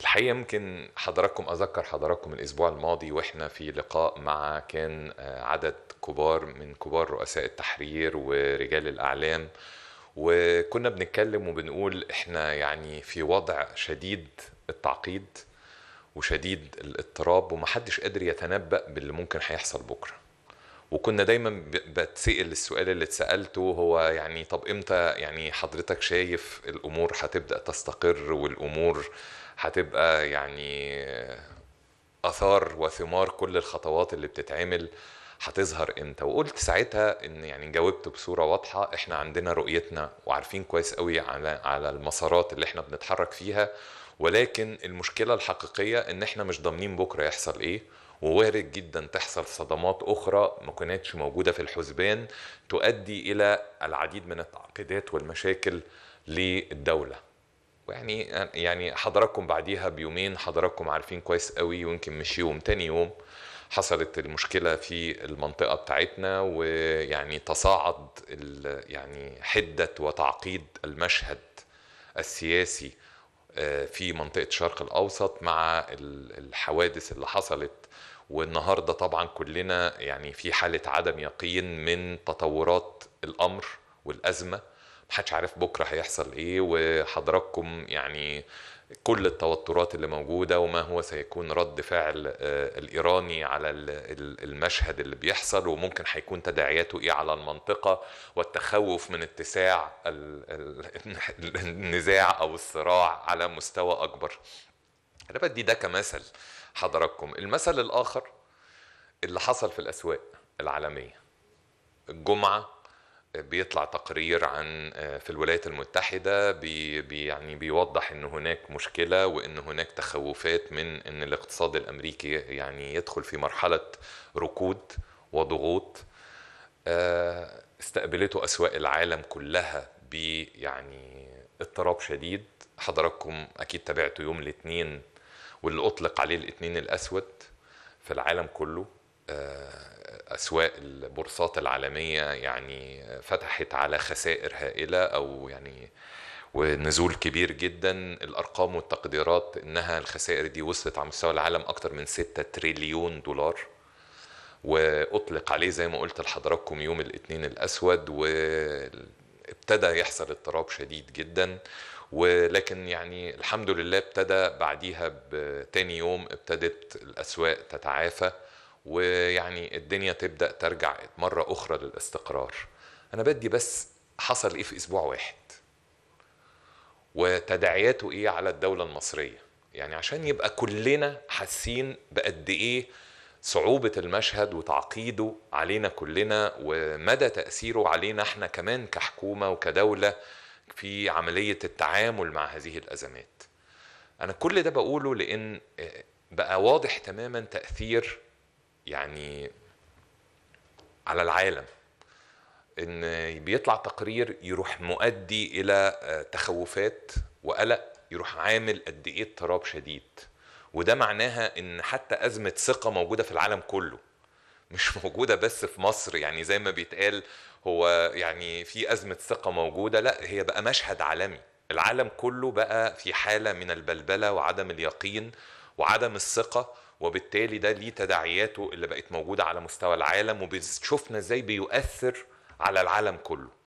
الحقيقة يمكن حضراتكم أذكر حضراتكم الأسبوع الماضي وإحنا في لقاء مع كان عدد كبار من كبار رؤساء التحرير ورجال الأعلام، وكنا بنتكلم وبنقول إحنا يعني في وضع شديد التعقيد وشديد الاضطراب ومحدش قادر يتنبأ باللي ممكن هيحصل بكرة. وكنا دايما بتسأل السؤال اللي اتسألته هو يعني طب إمتى يعني حضرتك شايف الأمور هتبدأ تستقر والأمور هتبقى يعني أثار وثمار كل الخطوات اللي بتتعمل هتظهر إمتى؟ وقلت ساعتها إن يعني جاوبت بصورة واضحة، إحنا عندنا رؤيتنا وعارفين كويس قوي على المسارات اللي إحنا بنتحرك فيها، ولكن المشكلة الحقيقية إن إحنا مش ضامنين بكرة يحصل إيه، ووارد جدا تحصل صدمات أخرى ما كانتش موجودة في الحسبان تؤدي إلى العديد من التعقيدات والمشاكل للدولة. يعني حضراتكم بعديها بيومين حضراتكم عارفين كويس قوي، ويمكن مش يوم تاني يوم حصلت المشكلة في المنطقة بتاعتنا، ويعني تصاعد يعني حدة وتعقيد المشهد السياسي في منطقة الشرق الأوسط مع الحوادث اللي حصلت. والنهاردة طبعا كلنا يعني في حالة عدم يقين من تطورات الأمر والأزمة، محدش عارف بكرة هيحصل إيه، وحضراتكم يعني كل التوترات اللي موجودة وما هو سيكون رد فعل الإيراني على المشهد اللي بيحصل، وممكن هيكون تداعياته إيه على المنطقة، والتخوف من اتساع النزاع أو الصراع على مستوى أكبر. أنا بدي ده كمثل حضراتكم. المثل الآخر اللي حصل في الأسواق العالمية الجمعة، بيطلع تقرير عن في الولايات المتحدة يعني بيوضح ان هناك مشكلة وان هناك تخوفات من ان الاقتصاد الامريكي يعني يدخل في مرحلة ركود وضغوط. استقبلته اسواق العالم كلها يعني اضطراب شديد. حضراتكم اكيد تابعته يوم الاثنين واللي اطلق عليه الاثنين الاسود في العالم كله. أسواق البورصات العالمية يعني فتحت على خسائر هائلة أو يعني ونزول كبير جدا. الأرقام والتقديرات إنها الخسائر دي وصلت على مستوى العالم أكتر من 6 تريليون دولار، وأطلق عليه زي ما قلت لحضراتكم يوم الاثنين الأسود، وابتدى يحصل اضطراب شديد جدا. ولكن يعني الحمد لله ابتدى بعديها بتاني يوم ابتدت الأسواق تتعافى، ويعني الدنيا تبدأ ترجع مرة أخرى للاستقرار. أنا بدي بس حصل إيه في أسبوع واحد وتداعياته إيه على الدولة المصرية، يعني عشان يبقى كلنا حاسين بقد إيه صعوبة المشهد وتعقيده علينا كلنا ومدى تأثيره علينا إحنا كمان كحكومة وكدولة في عملية التعامل مع هذه الأزمات. أنا كل ده بقوله لأن بقى واضح تماما تأثير يعني على العالم، إن بيطلع تقرير يروح مؤدي إلى تخوفات وقلق، يروح عامل قد إيه اضطراب شديد. وده معناها إن حتى أزمة ثقة موجودة في العالم كله، مش موجودة بس في مصر. يعني زي ما بيتقال هو يعني في أزمة ثقة موجودة، لا هي بقى مشهد عالمي. العالم كله بقى في حالة من البلبلة وعدم اليقين وعدم الثقة، وبالتالي ده ليه تداعياته اللي بقت موجودة على مستوى العالم، وبتشوفنا ازاي بيؤثر على العالم كله.